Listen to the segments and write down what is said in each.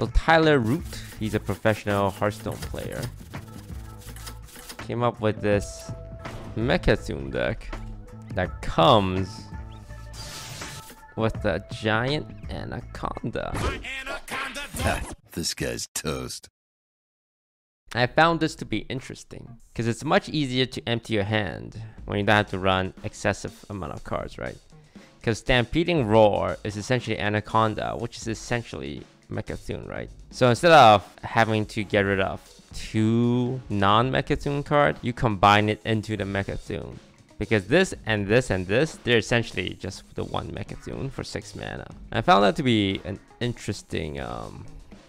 So Tyler Root, he's a professional Hearthstone player, came up with this Mechazoom deck that comes with a giant anaconda. This guy's toast. I found this to be interesting because it's much easier to empty your hand when you don't have to run excessive amount of cards, right? Because Stampeding Roar is essentially Anaconda, which is essentially Mecha'thun, right? So instead of having to get rid of two non-Mecha'thun cards, you combine it into the Mecha'thun. Because this and this and this, they're essentially just the one Mecha'thun for 6 mana. I found that to be an interesting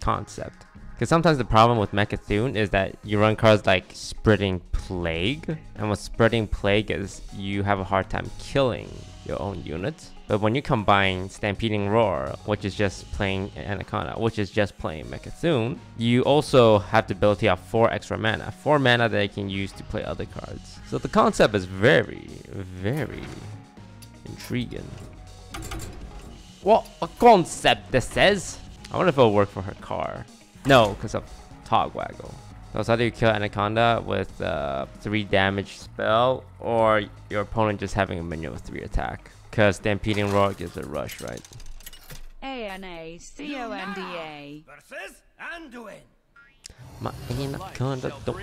concept. Because sometimes the problem with Mecha'thun is that you run cards like Spreading Plague. And with Spreading Plague is you have a hard time killing your own unit. But when you combine Stampeding Roar, which is just playing Anaconda, which is just playing Mecha'thun, you also have the ability of 4 extra mana. 4 mana that you can use to play other cards. So the concept is very, very intriguing. What a concept this is! I wonder if it'll work for her car. No, because of Togwaggle. So either you kill Anaconda with a 3 damage spell, or your opponent just having a minion with 3 attack. Because Stampeding Roar gives a rush, right? Anaconda versus Anduin. My Anaconda don't.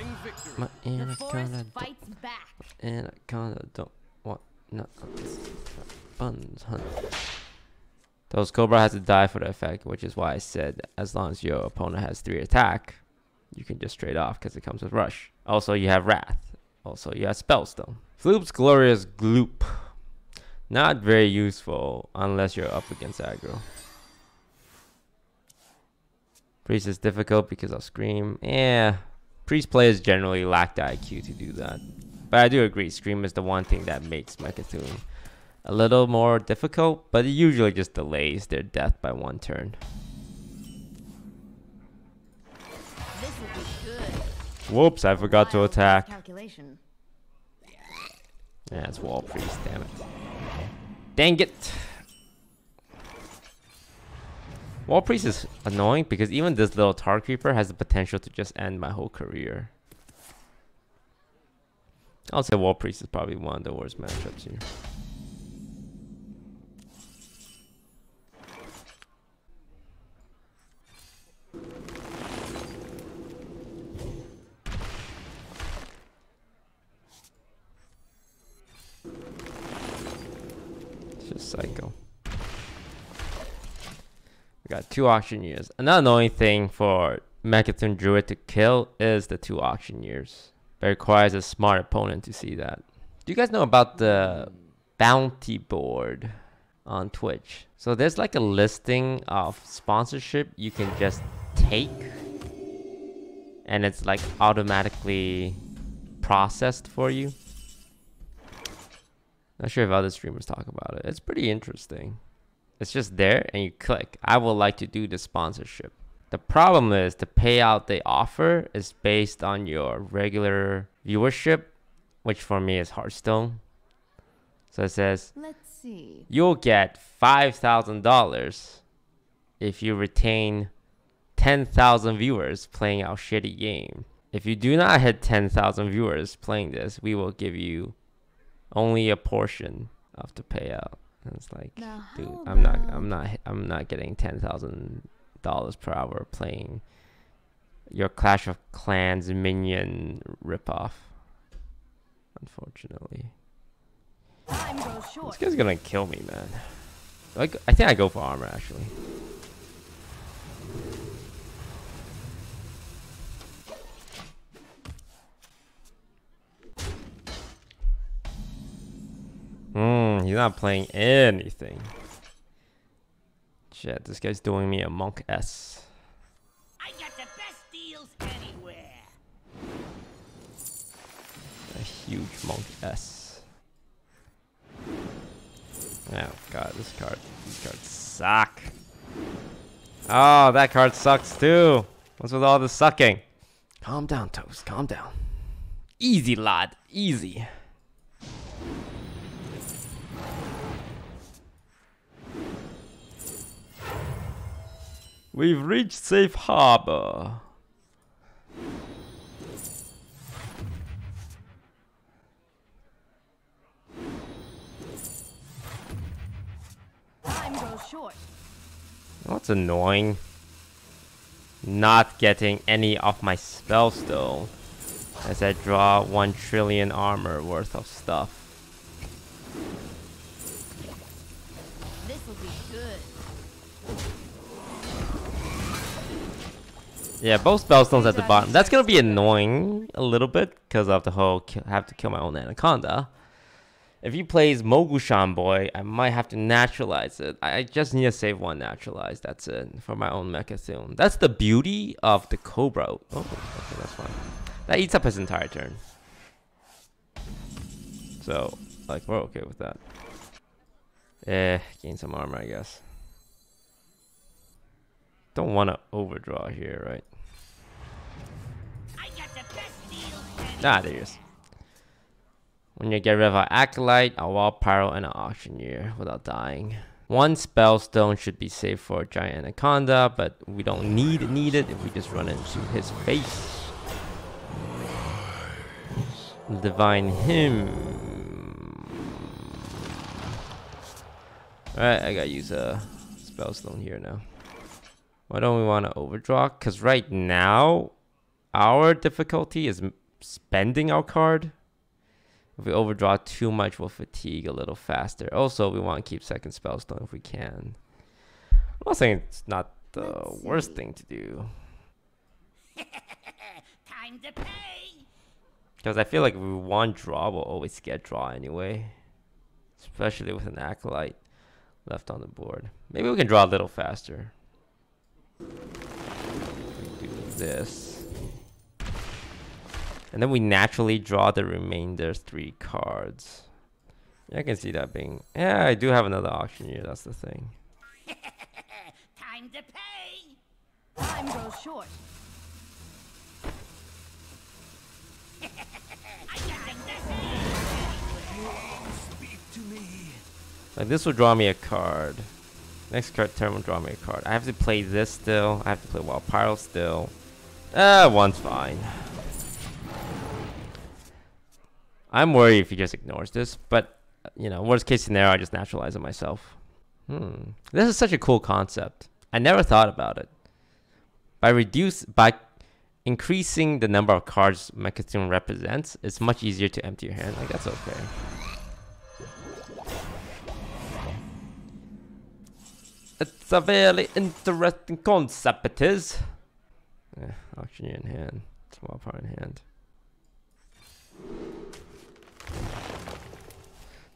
My Anaconda don't. My Anaconda don't want nothing. Buns hunt. Those Cobra has to die for the effect, which is why I said as long as your opponent has 3 attack, you can just trade off because it comes with Rush. Also, you have Wrath. Also, you have Spellstone. Gloop's Glorious Gloop. Not very useful unless you're up against aggro. Priest is difficult because of Scream. Yeah, Priest players generally lack the IQ to do that. But I do agree, Scream is the one thing that makes Mecha'thun a little more difficult, but it usually just delays their death by 1 turn. This will be good. Whoops, I forgot to attack. Yeah, it's Wall Priest, damn it. Dang it! Wall Priest is annoying because even this little Tar Creeper has the potential to just end my whole career. I'll say Wall Priest is probably one of the worst matchups here. Just psycho. We got 2 auctioneers. Another annoying thing for Mecha'thun Druid to kill is the 2 auctioneers. That requires a smart opponent to see that. Do you guys know about the bounty board on Twitch? So there's like a listing of sponsorship you can just take, and it's like automatically processed for you. Not sure if other streamers talk about it. It's pretty interesting. It's just there and you click, I would like to do the sponsorship. The problem is the payout they offer is based on your regular viewership, which for me is Hearthstone. So it says, let's see, you'll get $5,000 if you retain 10,000 viewers playing our shitty game. If you do not hit 10,000 viewers playing this, we will give you only a portion of the payout. And it's like, now, dude, I'm not getting $10,000 per hour playing your Clash of Clans minion ripoff. Unfortunately, this guy's gonna kill me, man. Like, I think I go for armor actually. He's not playing anything. Shit, this guy's doing me a monk S. I got the best deals anywhere. A huge monk S. Oh god, these cards suck. Oh, that card sucks too. What's with all the sucking? Calm down, Toast, calm down. Easy, lad, easy. We've reached safe harbor. Time goes short. That's annoying. Not getting any of my spells though, as I draw 1 trillion armor worth of stuff. This will be good. Yeah, both Spellstones at the bottom. That's gonna be annoying a little bit because of the whole have to kill my own anaconda. If he plays Mogushan boy, I might have to naturalize it. I just need to save 1 naturalize. That's it for my own Mechazoom. That's the beauty of the Cobra. Oh, okay, that's fine. That eats up his entire turn. So, like, we're okay with that. Eh, gain some armor, I guess. Don't want to overdraw here, right? I got the best deal. Ah, there he is. When you get rid of an Acolyte, a Wall Pyro, and an Auctioneer without dying. 1 Spellstone should be safe for a giant anaconda, but we don't need it if we just run into his face. Divine him. Alright, I gotta use a Spellstone here now. Why don't we want to overdraw? Because right now, our difficulty is spending our card. If we overdraw too much, we'll fatigue a little faster. Also, we want to keep second Spellstone if we can. I'm not saying it's not the worst thing to do. Time to pay. Because I feel like if we want draw, we'll always get draw anyway. Especially with an Acolyte left on the board. Maybe we can draw a little faster. Do this. And then we naturally draw the remainder 3 cards. Yeah, I can see that being... Yeah, I do have another auctioneer, that's the thing. Time to pay! Time goes short. I speak to me. Like, this will draw me a card. Next card turn will draw me a card. I have to play this still. I have to play Wild Pyro still. One's fine. I'm worried if he just ignores this, but, you know, worst case scenario, I just naturalize it myself. This is such a cool concept. I never thought about it. By increasing the number of cards Mechazoom represents, it's much easier to empty your hand. Like, that's okay. It's a very interesting concept, it is. Auctioneer in hand. Small power in hand.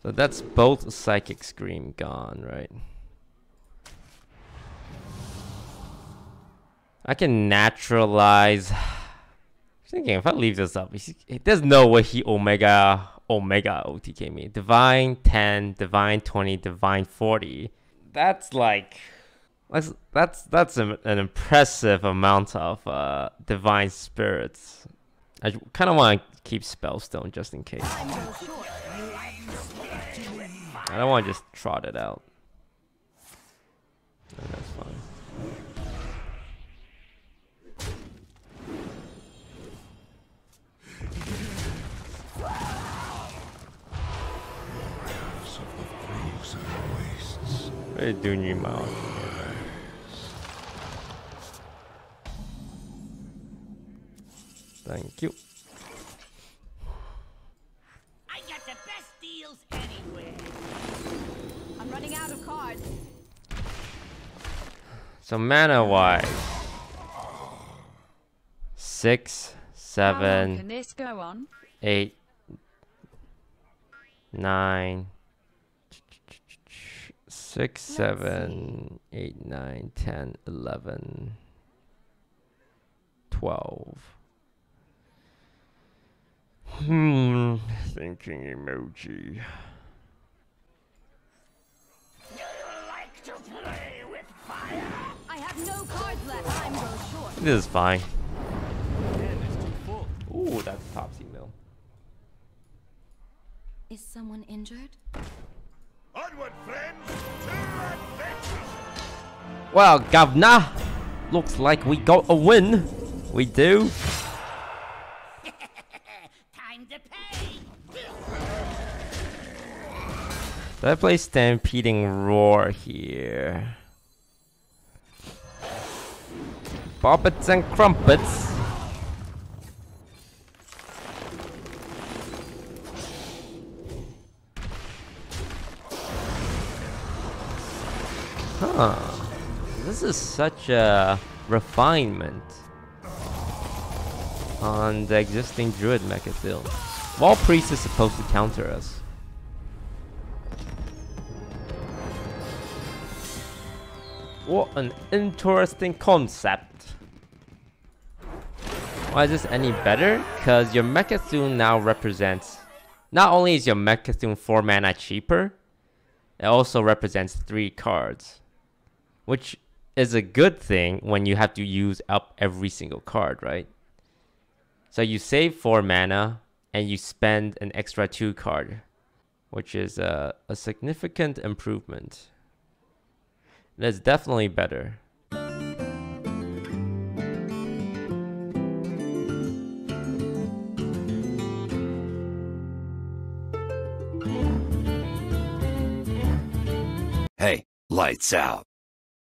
So that's both psychic scream gone, right? I can naturalize. I'm thinking if I leave this up, there's no way he omega OTK me. Divine 10, divine 20, divine 40. That's like that's an impressive amount of divine spirits. I kind of want to keep Spellstone just in case. I don't want to just trot it out. No, that's fine. What are you doing, you mouth? Thank you. I got the best deals anywhere. I'm running out of cards. So mana wise, 6, 7, 8, 9, 6, 7, 8, 9, 10, 11, 12. Thinking emoji. Do you like to play with fire? I have no cards left. Time goes short. This is fine. Ooh, that's Topsy Mill. Is someone injured? Onward, friends, to adventure! Well, governor, Looks like we got a win. We do. Time to pay. Did I play Stampeding Roar here? Bobbits and crumpets. Huh. This is such a refinement on the existing Druid Mechazoom. Wall Priest is supposed to counter us. What an interesting concept. Why is this any better? Because your Mechazoom now represents... Not only is your Mechazoom 4 mana cheaper, it also represents 3 cards. Which is a good thing when you have to use up every single card, right? So you save 4 mana and you spend an extra 2 card, which is a significant improvement. That's definitely better. Hey, lights out.